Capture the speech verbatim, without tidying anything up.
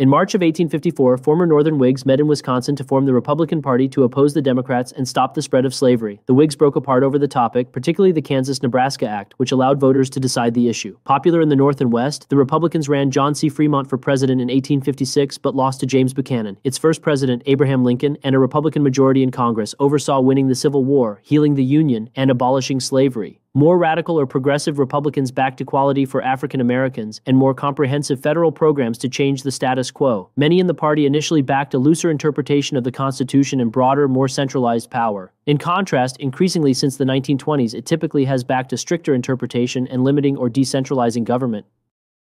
In March of eighteen fifty-four, former Northern Whigs met in Wisconsin to form the Republican Party to oppose the Democrats and stop the spread of slavery. The Whigs broke apart over the topic, particularly the Kansas-Nebraska Act, which allowed voters to decide the issue. Popular in the North and West, the Republicans ran John C Fremont for president in eighteen fifty-six, but lost to James Buchanan. Its first president, Abraham Lincoln, and a Republican majority in Congress oversaw winning the Civil War, healing the Union, and abolishing slavery. More radical or progressive Republicans backed equality for African Americans and more comprehensive federal programs to change the status quo. Many in the party initially backed a looser interpretation of the Constitution and broader, more centralized power. In contrast, increasingly since the nineteen twenties, it typically has backed a stricter interpretation and limiting or decentralizing government.